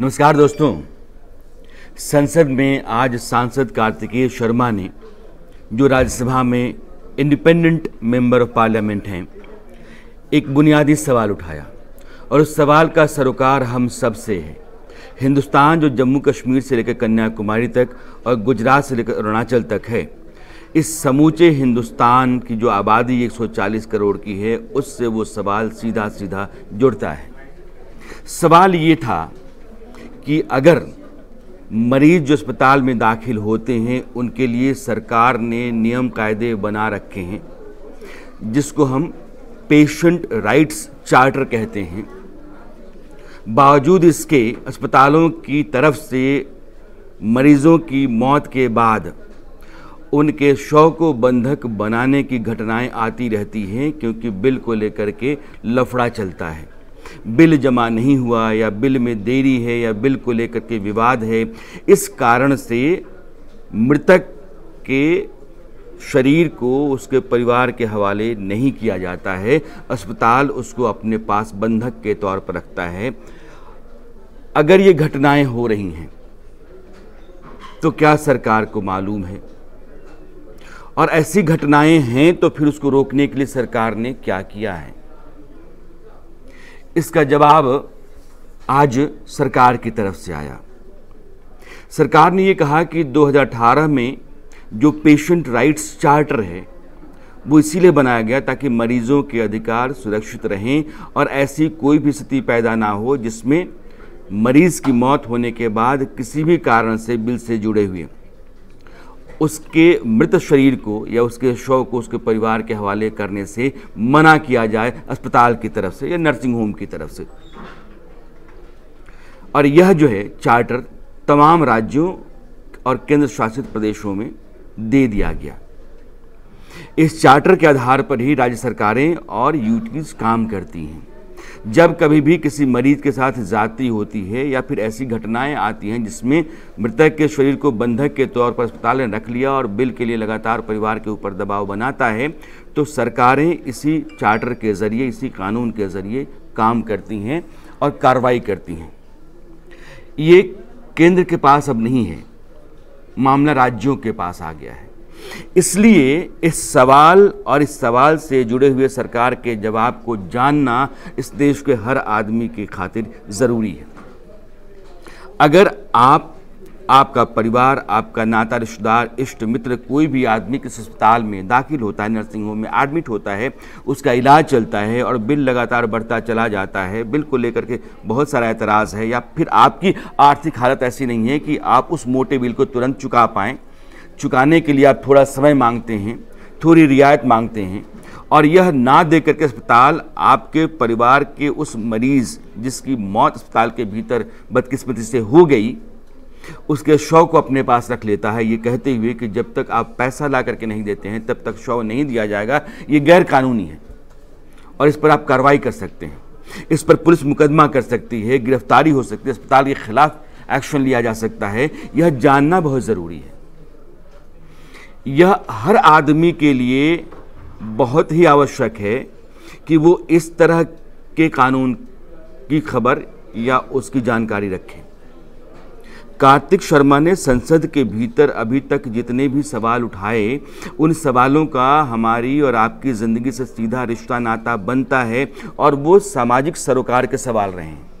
नमस्कार दोस्तों, संसद में आज सांसद कार्तिकेश शर्मा ने, जो राज्यसभा में इंडिपेंडेंट मेंबर ऑफ पार्लियामेंट हैं, एक बुनियादी सवाल उठाया और उस सवाल का सरोकार हम सब से है। हिंदुस्तान जो जम्मू कश्मीर से लेकर कन्याकुमारी तक और गुजरात से लेकर अरुणाचल तक है, इस समूचे हिंदुस्तान की जो आबादी 140 करोड़ की है, उससे वो सवाल सीधा सीधा जुड़ता है। सवाल ये था कि अगर मरीज जो अस्पताल में दाखिल होते हैं उनके लिए सरकार ने नियम कायदे बना रखे हैं, जिसको हम पेशेंट राइट्स चार्टर कहते हैं, बावजूद इसके अस्पतालों की तरफ से मरीज़ों की मौत के बाद उनके शव को बंधक बनाने की घटनाएं आती रहती हैं, क्योंकि बिल को लेकर के लफड़ा चलता है। बिल जमा नहीं हुआ या बिल में देरी है या बिल को लेकर के विवाद है, इस कारण से मृतक के शरीर को उसके परिवार के हवाले नहीं किया जाता है। अस्पताल उसको अपने पास बंधक के तौर पर रखता है। अगर ये घटनाएं हो रही हैं तो क्या सरकार को मालूम है? और ऐसी घटनाएं हैं तो फिर उसको रोकने के लिए सरकार ने क्या किया है? इसका जवाब आज सरकार की तरफ से आया। सरकार ने ये कहा कि 2018 में जो पेशेंट राइट्स चार्टर है वो इसीलिए बनाया गया ताकि मरीजों के अधिकार सुरक्षित रहें और ऐसी कोई भी स्थिति पैदा ना हो जिसमें मरीज़ की मौत होने के बाद किसी भी कारण से बिल से जुड़े हुए उसके मृत शरीर को या उसके शव को उसके परिवार के हवाले करने से मना किया जाए, अस्पताल की तरफ से या नर्सिंग होम की तरफ से। और यह जो है चार्टर तमाम राज्यों और केंद्र शासित प्रदेशों में दे दिया गया। इस चार्टर के आधार पर ही राज्य सरकारें और यूटीज काम करती हैं। जब कभी भी किसी मरीज के साथ जाती होती है या फिर ऐसी घटनाएं आती हैं जिसमें मृतक के शरीर को बंधक के तौर पर अस्पताल ने रख लिया और बिल के लिए लगातार परिवार के ऊपर दबाव बनाता है, तो सरकारें इसी चार्टर के ज़रिए, इसी कानून के ज़रिए काम करती हैं और कार्रवाई करती हैं। ये केंद्र के पास अब नहीं है, मामला राज्यों के पास आ गया है। इसलिए इस सवाल और इस सवाल से जुड़े हुए सरकार के जवाब को जानना इस देश के हर आदमी की खातिर ज़रूरी है। अगर आप, आपका परिवार, आपका नाता, रिश्तेदार, इष्ट मित्र, कोई भी आदमी किसी अस्पताल में दाखिल होता है, नर्सिंग होम में एडमिट होता है, उसका इलाज चलता है और बिल लगातार बढ़ता चला जाता है, बिल को लेकर के बहुत सारा एतराज़ है, या फिर आपकी आर्थिक हालत ऐसी नहीं है कि आप उस मोटे बिल को तुरंत चुका पाएँ, चुकाने के लिए आप थोड़ा समय मांगते हैं, थोड़ी रियायत मांगते हैं, और यह ना दे करके अस्पताल आपके परिवार के उस मरीज़ जिसकी मौत अस्पताल के भीतर बदकिस्मती से हो गई, उसके शव को अपने पास रख लेता है, ये कहते हुए कि जब तक आप पैसा ला करके नहीं देते हैं तब तक शव नहीं दिया जाएगा। ये गैर कानूनी है और इस पर आप कार्रवाई कर सकते हैं, इस पर पुलिस मुकदमा कर सकती है, गिरफ्तारी हो सकती है, अस्पताल के खिलाफ एक्शन लिया जा सकता है। यह जानना बहुत ज़रूरी है। यह हर आदमी के लिए बहुत ही आवश्यक है कि वो इस तरह के कानून की खबर या उसकी जानकारी रखें। कार्तिक शर्मा ने संसद के भीतर अभी तक जितने भी सवाल उठाए, उन सवालों का हमारी और आपकी ज़िंदगी से सीधा रिश्ता नाता बनता है और वो सामाजिक सरोकार के सवाल रहे हैं।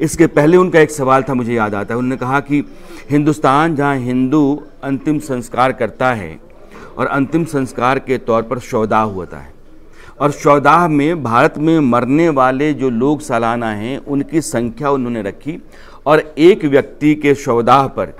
इसके पहले उनका एक सवाल था, मुझे याद आता है, उन्होंने कहा कि हिंदुस्तान जहाँ हिंदू अंतिम संस्कार करता है और अंतिम संस्कार के तौर पर शवदाह होता है, और शवदाह में भारत में मरने वाले जो लोग सालाना हैं उनकी संख्या उन्होंने रखी, और एक व्यक्ति के शवदाह पर,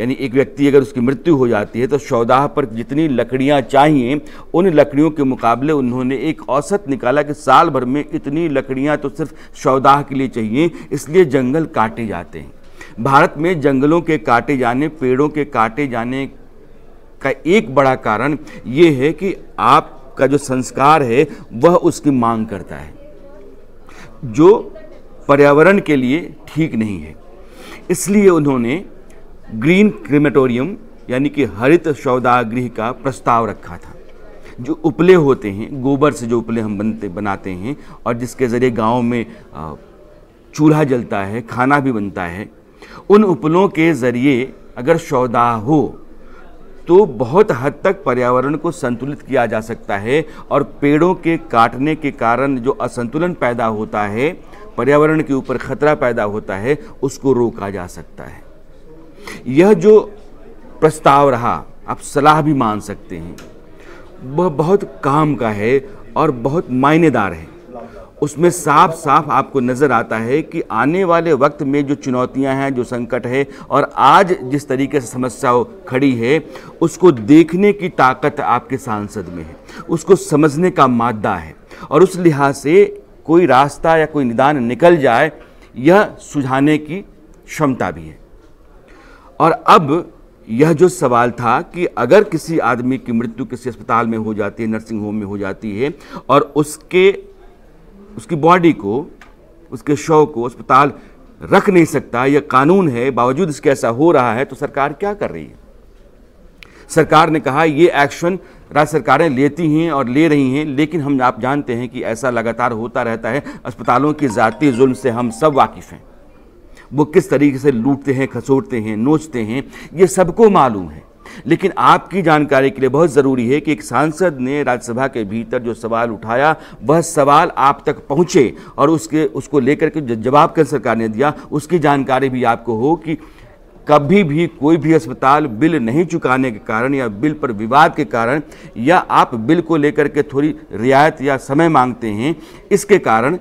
यानी एक व्यक्ति अगर उसकी मृत्यु हो जाती है तो शवदाह पर जितनी लकड़ियां चाहिए उन लकड़ियों के मुकाबले उन्होंने एक औसत निकाला कि साल भर में इतनी लकड़ियां तो सिर्फ शवदाह के लिए चाहिए, इसलिए जंगल काटे जाते हैं। भारत में जंगलों के काटे जाने, पेड़ों के काटे जाने का एक बड़ा कारण ये है कि आपका जो संस्कार है वह उसकी मांग करता है, जो पर्यावरण के लिए ठीक नहीं है। इसलिए उन्होंने ग्रीन क्रिमेटोरियम यानी कि हरित शवदागृह का प्रस्ताव रखा था। जो उपले होते हैं, गोबर से जो उपले हम बनाते हैं और जिसके ज़रिए गाँव में चूल्हा जलता है, खाना भी बनता है, उन उपलों के ज़रिए अगर शवदाह हो तो बहुत हद तक पर्यावरण को संतुलित किया जा सकता है। और पेड़ों के काटने के कारण जो असंतुलन पैदा होता है, पर्यावरण के ऊपर खतरा पैदा होता है, उसको रोका जा सकता है। यह जो प्रस्ताव रहा, आप सलाह भी मान सकते हैं, वह बहुत काम का है और बहुत मायनेदार है। उसमें साफ साफ आपको नज़र आता है कि आने वाले वक्त में जो चुनौतियां हैं, जो संकट है, और आज जिस तरीके से समस्याओं खड़ी है, उसको देखने की ताकत आपके सांसद में है, उसको समझने का मादा है, और उस लिहाज से कोई रास्ता या कोई निदान निकल जाए, यह सुझाने की क्षमता भी है। और अब यह जो सवाल था कि अगर किसी आदमी की मृत्यु किसी अस्पताल में हो जाती है, नर्सिंग होम में हो जाती है, और उसकी बॉडी को, उसके शव को अस्पताल रख नहीं सकता, यह कानून है, बावजूद इसके ऐसा हो रहा है, तो सरकार क्या कर रही है? सरकार ने कहा ये एक्शन राज्य सरकारें लेती हैं और ले रही हैं, लेकिन हम आप जानते हैं कि ऐसा लगातार होता रहता है। अस्पतालों की ज़ाती जुल्म से हम सब वाकिफ़ हैं, वो किस तरीके से लूटते हैं, खसोटते हैं, नोचते हैं, ये सबको मालूम है। लेकिन आपकी जानकारी के लिए बहुत ज़रूरी है कि एक सांसद ने राज्यसभा के भीतर जो सवाल उठाया, वह सवाल आप तक पहुँचे, और उसको लेकर के जो जवाब केंद्र सरकार ने दिया, उसकी जानकारी भी आपको हो कि कभी भी कोई भी अस्पताल बिल नहीं चुकाने के कारण या बिल पर विवाद के कारण, या आप बिल को लेकर के थोड़ी रियायत या समय मांगते हैं, इसके कारण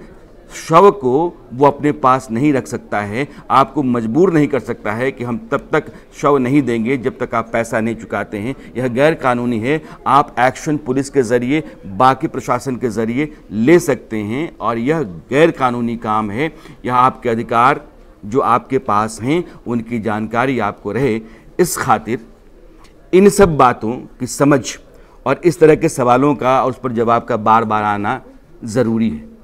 शव को वो अपने पास नहीं रख सकता है, आपको मजबूर नहीं कर सकता है कि हम तब तक शव नहीं देंगे जब तक आप पैसा नहीं चुकाते हैं। यह गैर कानूनी है। आप एक्शन पुलिस के ज़रिए, बाकी प्रशासन के ज़रिए ले सकते हैं, और यह गैर कानूनी काम है। यह आपके अधिकार जो आपके पास हैं, उनकी जानकारी आपको रहे, इस खातिर इन सब बातों की समझ और इस तरह के सवालों का और उस पर जवाब का बार बार आना ज़रूरी है।